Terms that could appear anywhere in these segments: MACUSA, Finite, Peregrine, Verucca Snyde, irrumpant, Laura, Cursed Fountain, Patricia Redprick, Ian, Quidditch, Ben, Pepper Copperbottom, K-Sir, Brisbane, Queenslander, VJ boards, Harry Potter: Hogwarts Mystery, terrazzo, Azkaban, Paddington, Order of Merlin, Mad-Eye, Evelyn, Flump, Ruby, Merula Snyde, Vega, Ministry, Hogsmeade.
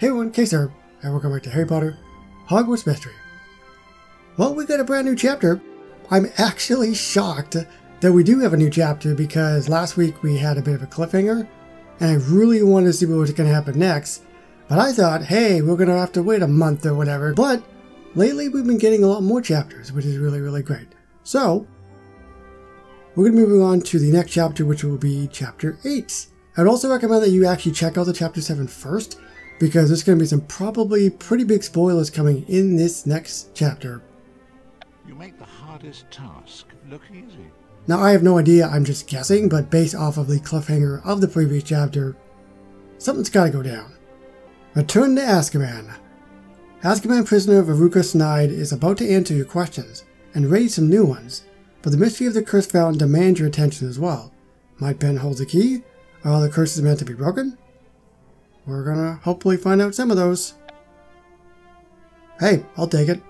Hey everyone, K-Sir, and welcome back to Harry Potter, Hogwarts Mystery. Well, we got a brand new chapter. I'm actually shocked that we do have a new chapter because last week we had a bit of a cliffhanger, and I really wanted to see what was going to happen next, but I thought, hey, we're going to have to wait a month or whatever, but lately we've been getting a lot more chapters, which is really, really great. So, we're going to be moving on to the next chapter, which will be Chapter 8. I'd also recommend that you actually check out the Chapter 7 first, because there's going to be some probably pretty big spoilers coming in this next chapter. You make the hardest task look easy. Now I have no idea, I'm just guessing, but based off of the cliffhanger of the previous chapter, something's got to go down. Return to Azkaban. Azkaban prisoner Verucca Snyde is about to answer your questions and raise some new ones, but the mystery of the Cursed Fountain demands your attention as well. Might Ben hold the key? Are all the curses meant to be broken? We're gonna hopefully find out some of those. Hey, I'll take it.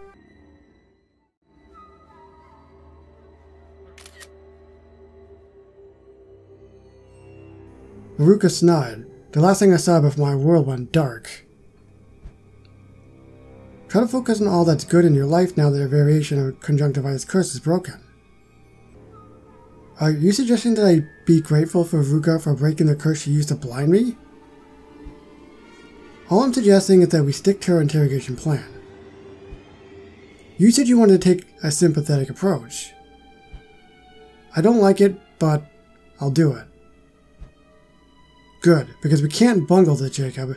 Verucca Snyde. The last thing I saw before my world went dark. Try to focus on all that's good in your life now that a variation of conjunctivitis curse is broken. Are you suggesting that I be grateful for Verucca for breaking the curse she used to blind me? All I'm suggesting is that we stick to our interrogation plan. You said you wanted to take a sympathetic approach. I don't like it, but I'll do it. Good, because we can't bungle this, Jacob.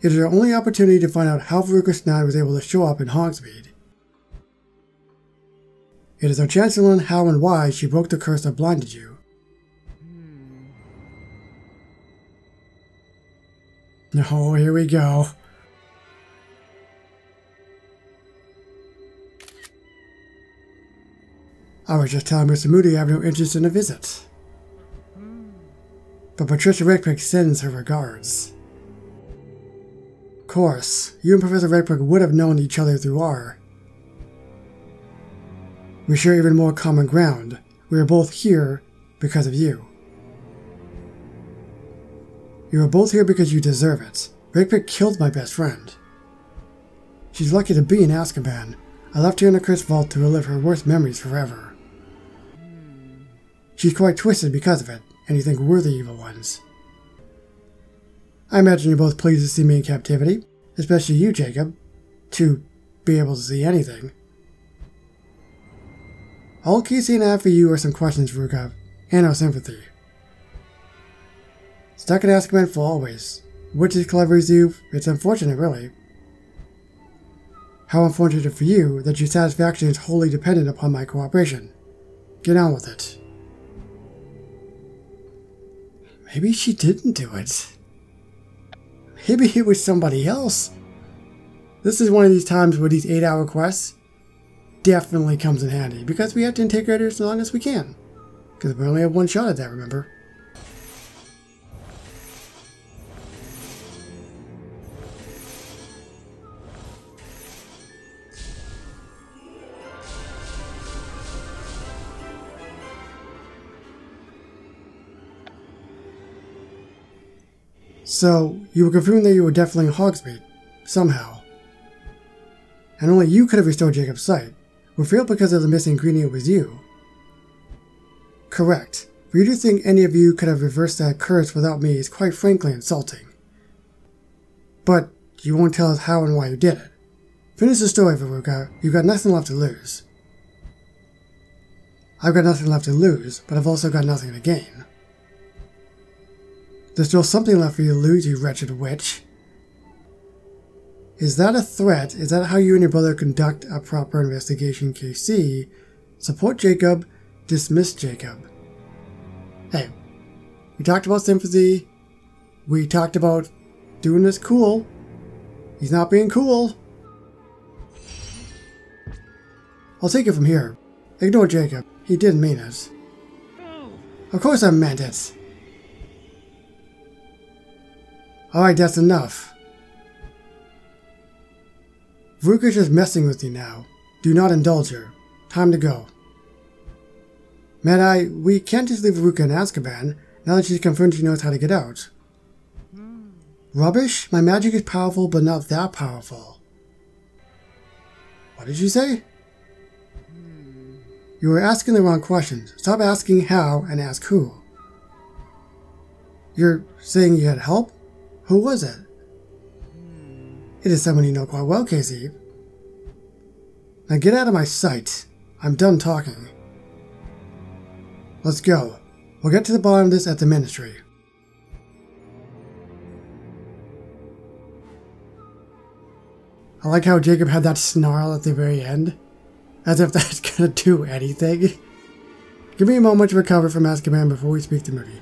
It is our only opportunity to find out how Verucca Snyde was able to show up in Hogsmeade. It is our chance to learn how and why she broke the curse that blinded you. No, here we go. I was just telling Mr. Moody I have no interest in a visit. But Patricia Redprick sends her regards. Of course, you and Professor Redprick would have known each other through R. We share even more common ground. We are both here because of you. You are both here because you deserve it. Redprick killed my best friend. She's lucky to be in Azkaban. I left her in the Cursed Vault to relive her worst memories forever. She's quite twisted because of it, and you think we're the evil ones. I imagine you're both pleased to see me in captivity, especially you, Jacob, to be able to see anything. All Casey and I have for you are some questions, Verucca, and our sympathy. Stuck in Azkaban for always. Which is clever as you, it's unfortunate really. How unfortunate for you that your satisfaction is wholly dependent upon my cooperation. Get on with it. Maybe she didn't do it. Maybe it was somebody else. This is one of these times where these 8-hour quests definitely comes in handy because we have to integrate her as long as we can. Because we only have one shot at that, remember? So, you were confirmed that you were definitely in Hogsmeade, somehow. And only you could have restored Jacob's sight. We failed because of the missing ingredient was you. Correct. For you to think any of you could have reversed that curse without me is quite frankly insulting. But you won't tell us how and why you did it. Finish the story, Verucca. You've got nothing left to lose. I've got nothing left to lose, but I've also got nothing to gain. There's still something left for you to lose, you wretched witch. Is that a threat? Is that how you and your brother conduct a proper investigation, KC? Support Jacob, dismiss Jacob. Hey, we talked about sympathy. We talked about doing this cool. He's not being cool. I'll take it from here. Ignore Jacob. He didn't mean it. Of course I meant it. Alright, that's enough. Verucca's just messing with you now. Do not indulge her. Time to go. Mad-Eye, we can't just leave Verucca in Azkaban, now that she's confirmed she knows how to get out. Rubbish? My magic is powerful, but not that powerful. What did you say? You were asking the wrong questions. Stop asking how and ask who. You're saying you had help? Who was it? It is someone you know quite well, Casey. Now get out of my sight. I'm done talking. Let's go. We'll get to the bottom of this at the Ministry. I like how Jacob had that snarl at the very end. As if that's gonna do anything. Give me a moment to recover from Azkaban before we speak to Ruby.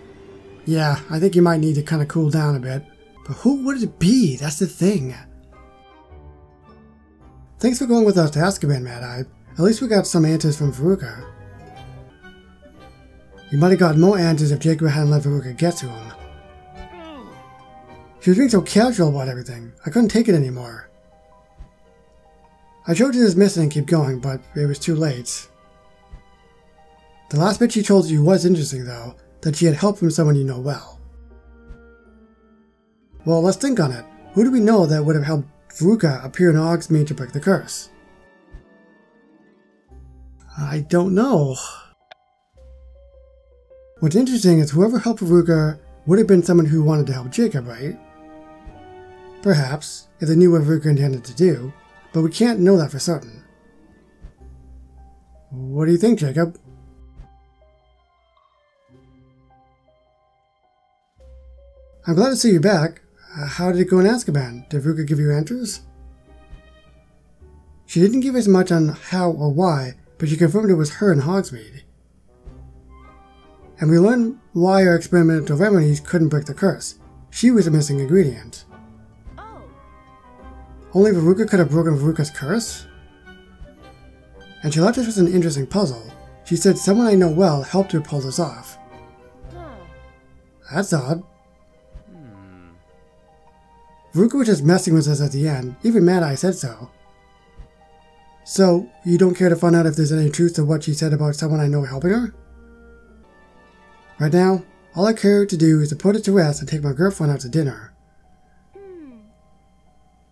Yeah, I think you might need to kind of cool down a bit. But who would it be? That's the thing. Thanks for going with us to Azkaban, Mad-Eye. At least we got some answers from Verucca. You might have gotten more answers if Jacob hadn't let Verucca get to him. She was being so casual about everything. I couldn't take it anymore. I tried to dismiss it and keep going, but it was too late. The last bit she told you was interesting, though, that she had help from someone you know well. Well, let's think on it. Who do we know that would have helped Verucca appear in Hogsmeade to break the curse? I don't know. What's interesting is whoever helped Verucca would have been someone who wanted to help Jacob, right? Perhaps, if they knew what Verucca intended to do. But we can't know that for certain. What do you think, Jacob? I'm glad to see you back. How did it go in Azkaban? Did Verucca give you answers? She didn't give us much on how or why, but she confirmed it was her and Hogsmeade. And we learned why our experimental remedies couldn't break the curse. She was a missing ingredient. Only Verucca could have broken Veruca's curse? And she left us with an interesting puzzle. She said someone I know well helped her pull this off. That's odd. Verucca was just messing with us at the end, even Mad-Eye said so. So, you don't care to find out if there's any truth to what she said about someone I know helping her? Right now, all I care to do is to put it to rest and take my girlfriend out to dinner.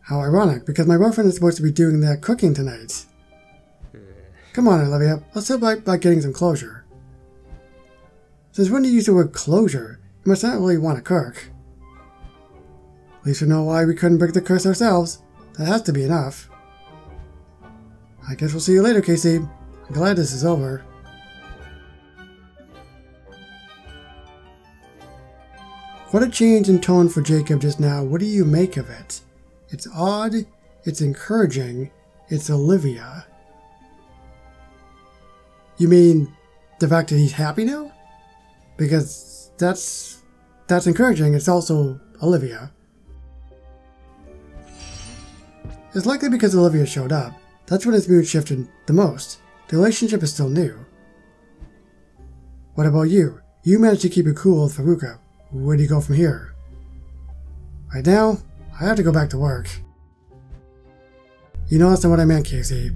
How ironic, because my boyfriend is supposed to be doing their cooking tonight. Come on, Olivia, let's celebrate by getting some closure. Since when do you use the word closure? You must not really want to cook. At least we know why we couldn't break the curse ourselves. That has to be enough. I guess we'll see you later, Casey. I'm glad this is over. What a change in tone for Jacob just now. What do you make of it? It's odd, it's encouraging, it's Olivia. You mean the fact that he's happy now? Because that's encouraging, it's also Olivia. It's likely because Olivia showed up. That's when his mood shifted the most. The relationship is still new. What about you? You managed to keep it cool with Verucca. Where do you go from here? Right now, I have to go back to work. You know that's not what I meant, Casey.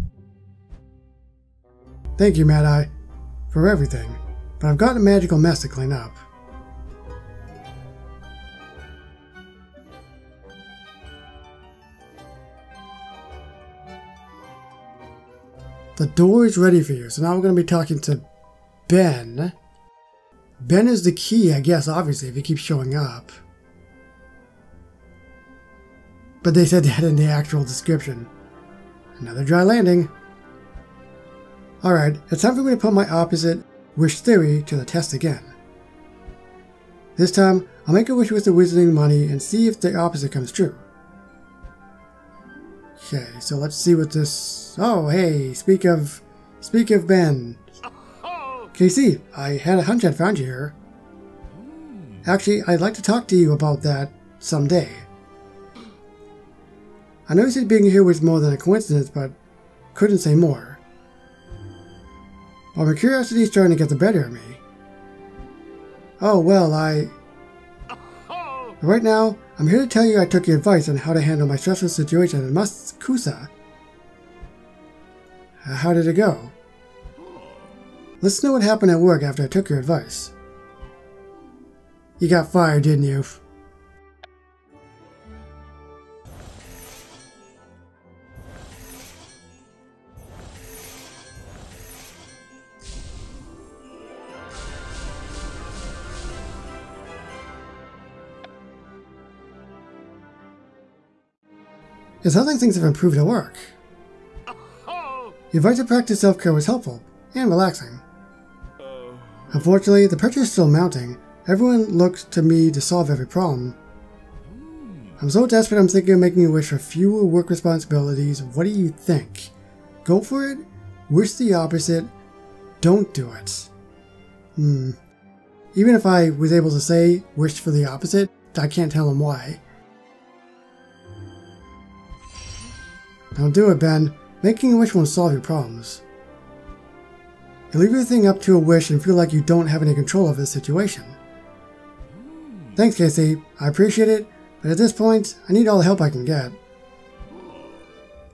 Thank you, Mad-Eye, for everything, but I've got a magical mess to clean up. The door is ready for you, so now we're going to be talking to Ben. Ben is the key, I guess, obviously, if he keeps showing up. But they said that in the actual description. Another dry landing. Alright, it's time for me to put my opposite wish theory to the test again. This time, I'll make a wish with the wizarding money and see if the opposite comes true. Okay, so let's see what this... Oh, hey, speak of Ben. KC, I had a hunch I'd found you here. Actually, I'd like to talk to you about that someday. I noticed that being here was more than a coincidence, but couldn't say more. But my curiosity is starting to get the better of me. Oh, well, Right now, I'm here to tell you I took your advice on how to handle my stressful situation in MACUSA. How did it go? Let's know what happened at work after I took your advice. You got fired, didn't you? Because I don't think things have improved at work. The advice to practice self-care was helpful and relaxing. Unfortunately, the pressure is still mounting. Everyone looks to me to solve every problem. I'm so desperate I'm thinking of making a wish for fewer work responsibilities. What do you think? Go for it? Wish the opposite? Don't do it. Even if I was able to say wish for the opposite, I can't tell him why. Don't do it, Ben. Making a wish won't solve your problems. You leave everything up to a wish and feel like you don't have any control over the situation. Thanks, Casey. I appreciate it. But at this point, I need all the help I can get.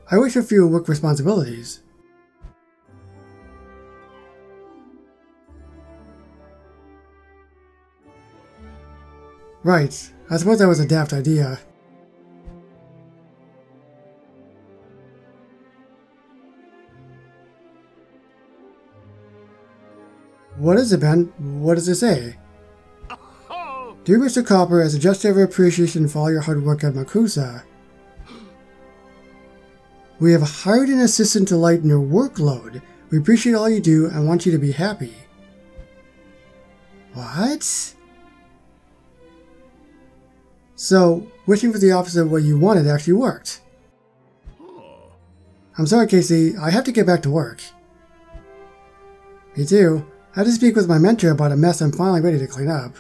I wish for fewer work responsibilities. Right, I suppose that was a daft idea. What is it, Ben? What does it say? Dear Mr. Copper, as a gesture of appreciation for all your hard work at MACUSA, we have hired an assistant to lighten your workload. We appreciate all you do and want you to be happy. What? So, wishing for the opposite of what you wanted actually worked. I'm sorry, Casey. I have to get back to work. Me too. I had to speak with my mentor about a mess I'm finally ready to clean up.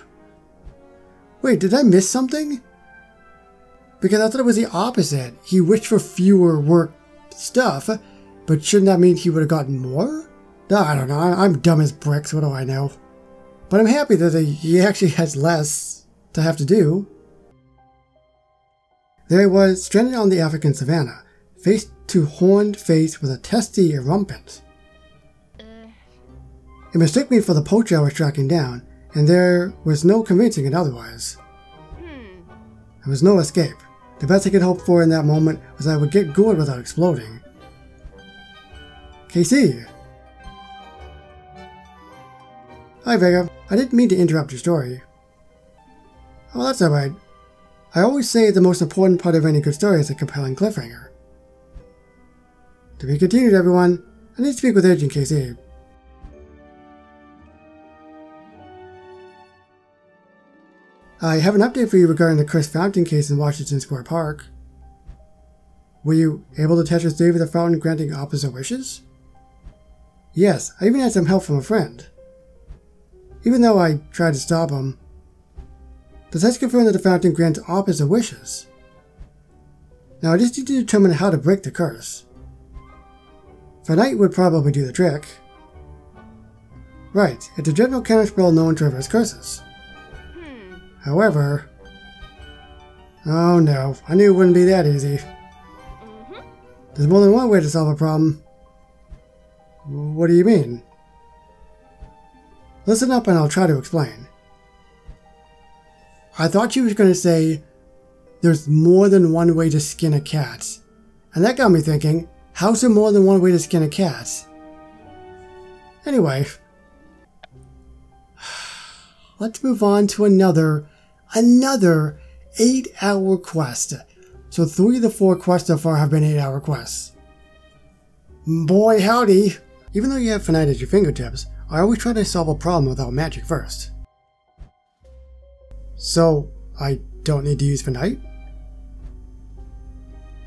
Wait, did I miss something? Because I thought it was the opposite. He wished for fewer work stuff, but shouldn't that mean he would have gotten more? I don't know. I'm dumb as bricks. What do I know? But I'm happy that he actually has less to have to do. There I was, stranded on the African savannah, face to horned face with a testy irrumpant. It mistook me for the poacher I was tracking down, and there was no convincing it otherwise. There was no escape. The best I could hope for in that moment was that I would get gored without exploding. KC! Hi Vega, I didn't mean to interrupt your story. Oh, that's alright. I always say the most important part of any good story is a compelling cliffhanger. To be continued, everyone. I need to speak with Agent KC. I have an update for you regarding the Cursed Fountain case in Washington Square Park. Were you able to attach a theory of the fountain granting opposite wishes? Yes, I even had some help from a friend. Even though I tried to stop him. The test confirmed that the fountain grants opposite wishes. Now I just need to determine how to break the curse. Finite would probably do the trick. Right, it's a general counter spell known to reverse curses. However... Oh no, I knew it wouldn't be that easy. There's more than one way to solve a problem. What do you mean? Listen up and I'll try to explain. I thought she was going to say, there's more than one way to skin a cat. And that got me thinking, how's there more than one way to skin a cat? Anyway... Let's move on to another 8-hour quest. So 3 of the 4 quests so far have been 8-hour quests. Boy howdy! Even though you have Finite at your fingertips, I always try to solve a problem without magic first. So, I don't need to use Finite?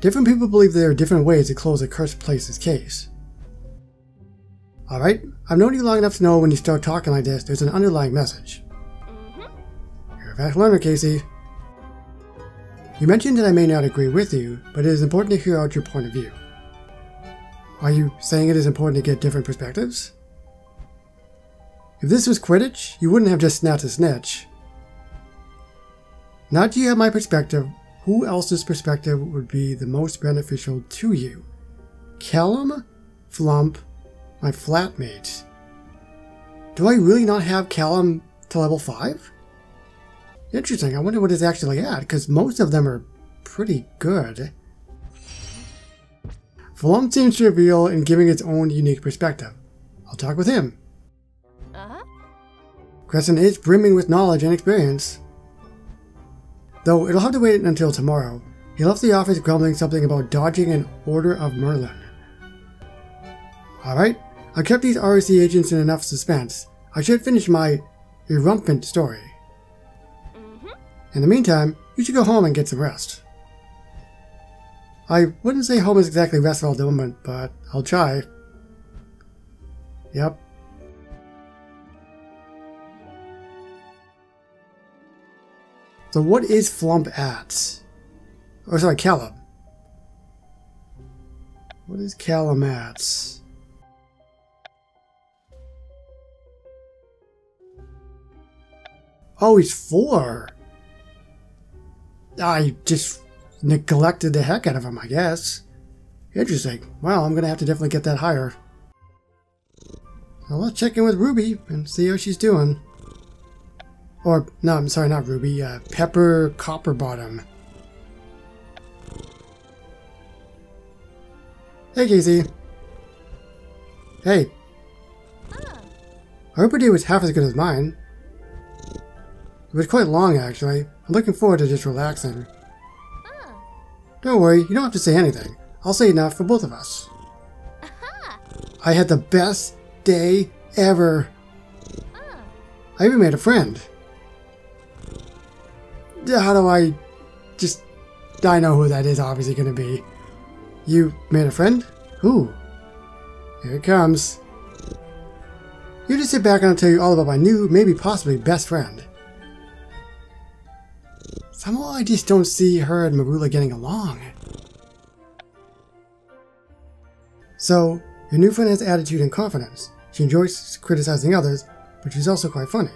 Different people believe there are different ways to close a cursed place's case. Alright, I've known you long enough to know when you start talking like this, there's an underlying message. You're a fast learner, Casey. You mentioned that I may not agree with you, but it is important to hear out your point of view. Are you saying it is important to get different perspectives? If this was Quidditch, you wouldn't have just snapped a snitch. Now that you have my perspective, who else's perspective would be the most beneficial to you? Callum? Flump? My flatmate? Do I really not have Callum to level 5? Interesting, I wonder what it's actually at, because most of them are pretty good. Flump seems trivial in giving its own unique perspective. I'll talk with him. Crescent is brimming with knowledge and experience. Though it'll have to wait until tomorrow, He left the office grumbling something about dodging an Order of Merlin. Alright, I kept these ROC agents in enough suspense. I should finish my irrumpant story. In the meantime, you should go home and get some rest. I wouldn't say home is exactly restful at the moment, but I'll try. Yep. So what is Flump at? Or sorry, Callum. What is Callum at? Oh, he's 4. I just neglected the heck out of him, I guess. Interesting. Well, I'm going to have to definitely get that higher. Now let's check in with Ruby and see how she's doing. Or, no, I'm sorry, not Ruby. Pepper Copperbottom. Hey, Casey. Hey. I hope her day was half as good as mine. It was quite long, actually. I'm looking forward to just relaxing. Don't worry, you don't have to say anything. I'll say enough for both of us. I had the best day ever. I even made a friend. How do I... just... I know who that is obviously going to be. You made a friend? Who? Here it comes. You just sit back and I'll tell you all about my new, maybe possibly best friend. Somehow I just don't see her and Merula getting along. So, your new friend has attitude and confidence. She enjoys criticizing others, but she's also quite funny.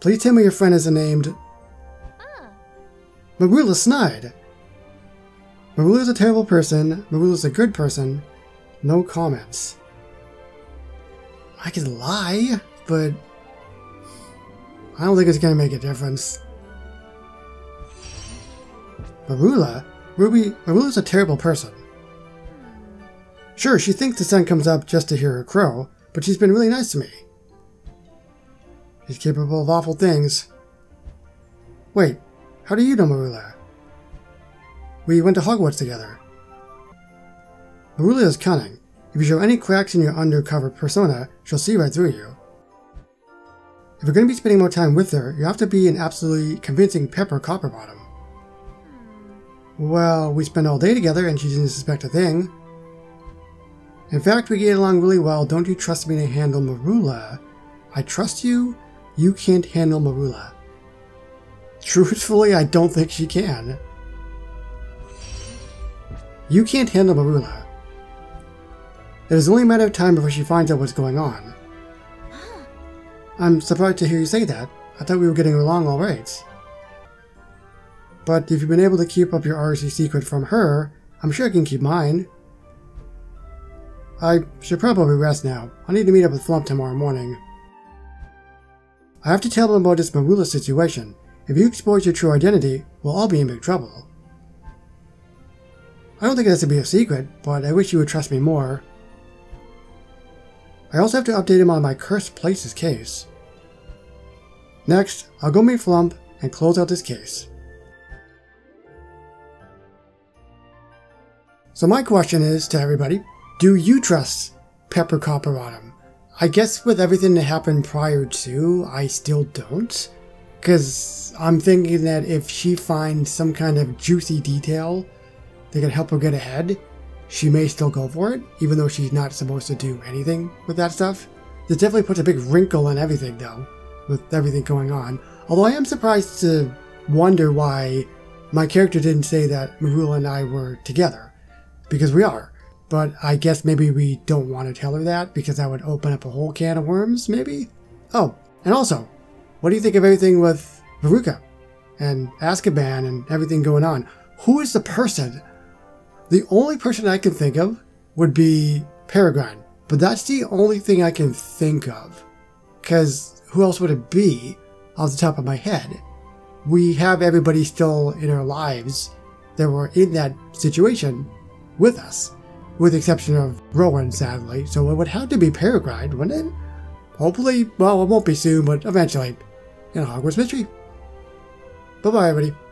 Please tell me your friend is named... Merula Snyde. Merula's a terrible person. Merula's a good person. No comments. I could lie, but... I don't think it's going to make a difference. Merula's a terrible person. Sure, she thinks the sun comes up just to hear her crow, but she's been really nice to me. She's capable of awful things. Wait, how do you know Merula? We went to Hogwarts together. Merula is cunning. If you show any cracks in your undercover persona, she'll see right through you. If you're going to be spending more time with her, you have to be an absolutely convincing Pepper Copperbottom. Well, we spent all day together and she didn't suspect a thing. In fact, we get along really well. Don't you trust me to handle Merula? I trust you. You can't handle Merula. Truthfully, I don't think she can. You can't handle Merula. It is only a matter of time before she finds out what's going on. I'm surprised to hear you say that. I thought we were getting along all right. But if you've been able to keep up your RC secret from her, I'm sure I can keep mine. I should probably rest now. I need to meet up with Flump tomorrow morning. I have to tell him about this Merula situation. If you expose your true identity, we'll all be in big trouble. I don't think it has to be a secret, but I wish you would trust me more. I also have to update him on my Cursed Places case. Next, I'll go meet Flump and close out this case. So my question is to everybody, do you trust Pepper Copperbottom? I guess with everything that happened prior to, I still don't. Because I'm thinking that if she finds some kind of juicy detail that could help her get ahead, she may still go for it, even though she's not supposed to do anything with that stuff. This definitely puts a big wrinkle on everything, though, with everything going on. Although I am surprised to wonder why my character didn't say that Merula and I were together, because we are. But I guess maybe we don't want to tell her that, because that would open up a whole can of worms, maybe? Oh, and also, what do you think of everything with Verucca and Azkaban and everything going on? Who is the person? The only person I can think of would be Peregrine, but that's the only thing I can think of, because who else would it be off the top of my head? We have everybody still in our lives that were in that situation with us, with the exception of Rowan, sadly, so it would have to be Peregrine, wouldn't it? Hopefully, well, it won't be soon, but eventually, in Hogwarts Mystery. Bye-bye, everybody.